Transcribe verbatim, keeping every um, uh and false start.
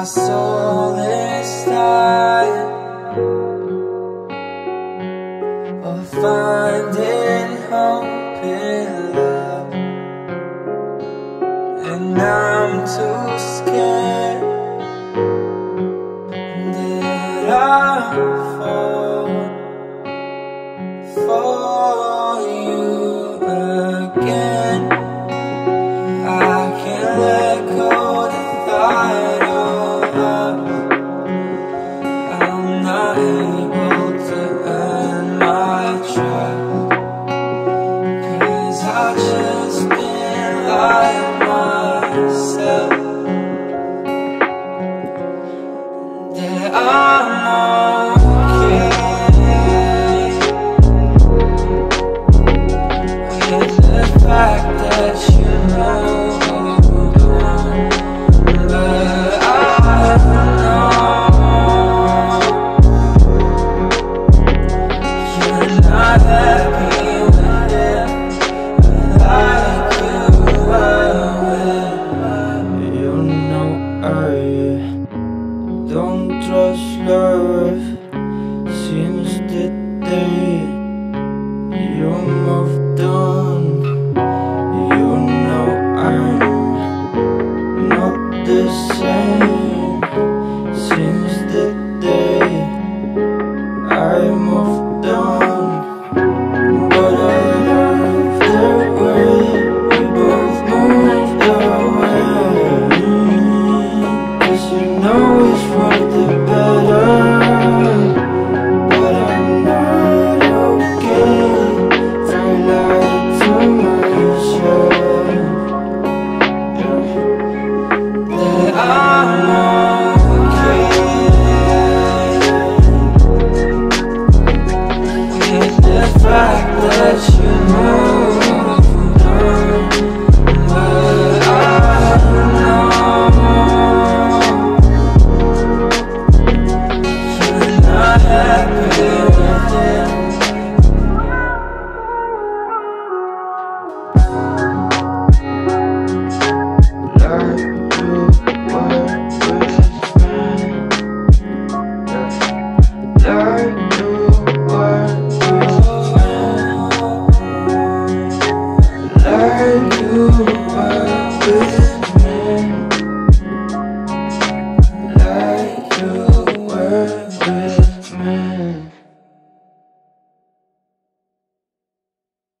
my soul is tired of finding hope in love, and I'm too scared that I'll fall for you again. I can't let go the thought of love. I'm not able to earn my trust, 'cause I just can't lie to myself that I'm okay. The fact that you know you're gone, but I know you're not happy with it, like you are with me. You know I don't trust love since the day you moved on. The same since the day I moved on, but I loved the way we both moved away, 'cause you know it's for the better, but I'm not okay for lying to myself. Dark